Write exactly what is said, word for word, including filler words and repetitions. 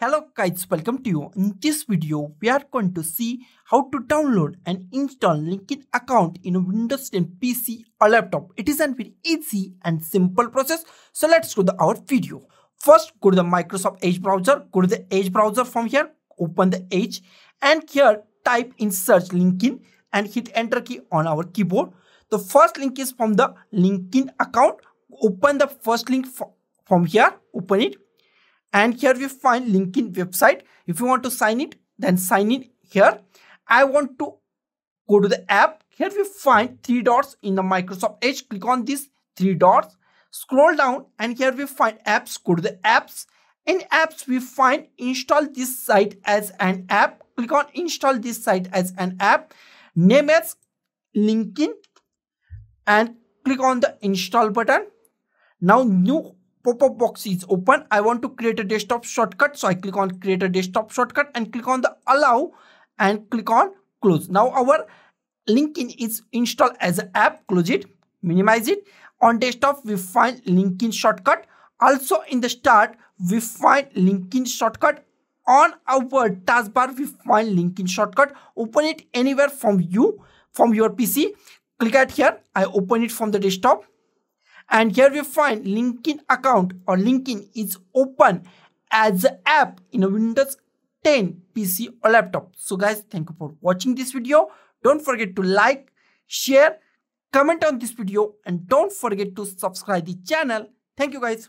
Hello guys, welcome to you. In this video, we are going to see how to download and install LinkedIn account in a Windows ten P C or laptop. It is a very easy and simple process. So let's go to our video. First, go to the Microsoft Edge browser. Go to the Edge browser from here. Open the Edge and here type in search LinkedIn and hit enter key on our keyboard. The first link is from the LinkedIn account. Open the first link from here. Open it. And here we find LinkedIn website. If you want to sign it, then sign in here. I want to go to the app. Here we find three dots in the Microsoft Edge. Click on these three dots. Scroll down and here we find apps. Go to the apps. In apps, we find install this site as an app. Click on install this site as an app. Name as LinkedIn. And click on the install button. Now new pop-up box is open. I want to create a desktop shortcut. So I click on create a desktop shortcut and click on the allow and click on close. Now our LinkedIn is installed as an app. Close it, minimize it. On desktop, we find LinkedIn shortcut. Also in the start, we find LinkedIn shortcut. On our taskbar, we find LinkedIn shortcut. Open it anywhere from you, from your P C. Click at here. I open it from the desktop. And here we find LinkedIn account or LinkedIn is open as an app in a Windows ten P C or laptop. So guys, thank you for watching this video. Don't forget to like, share, comment on this video and don't forget to subscribe the channel. Thank you guys.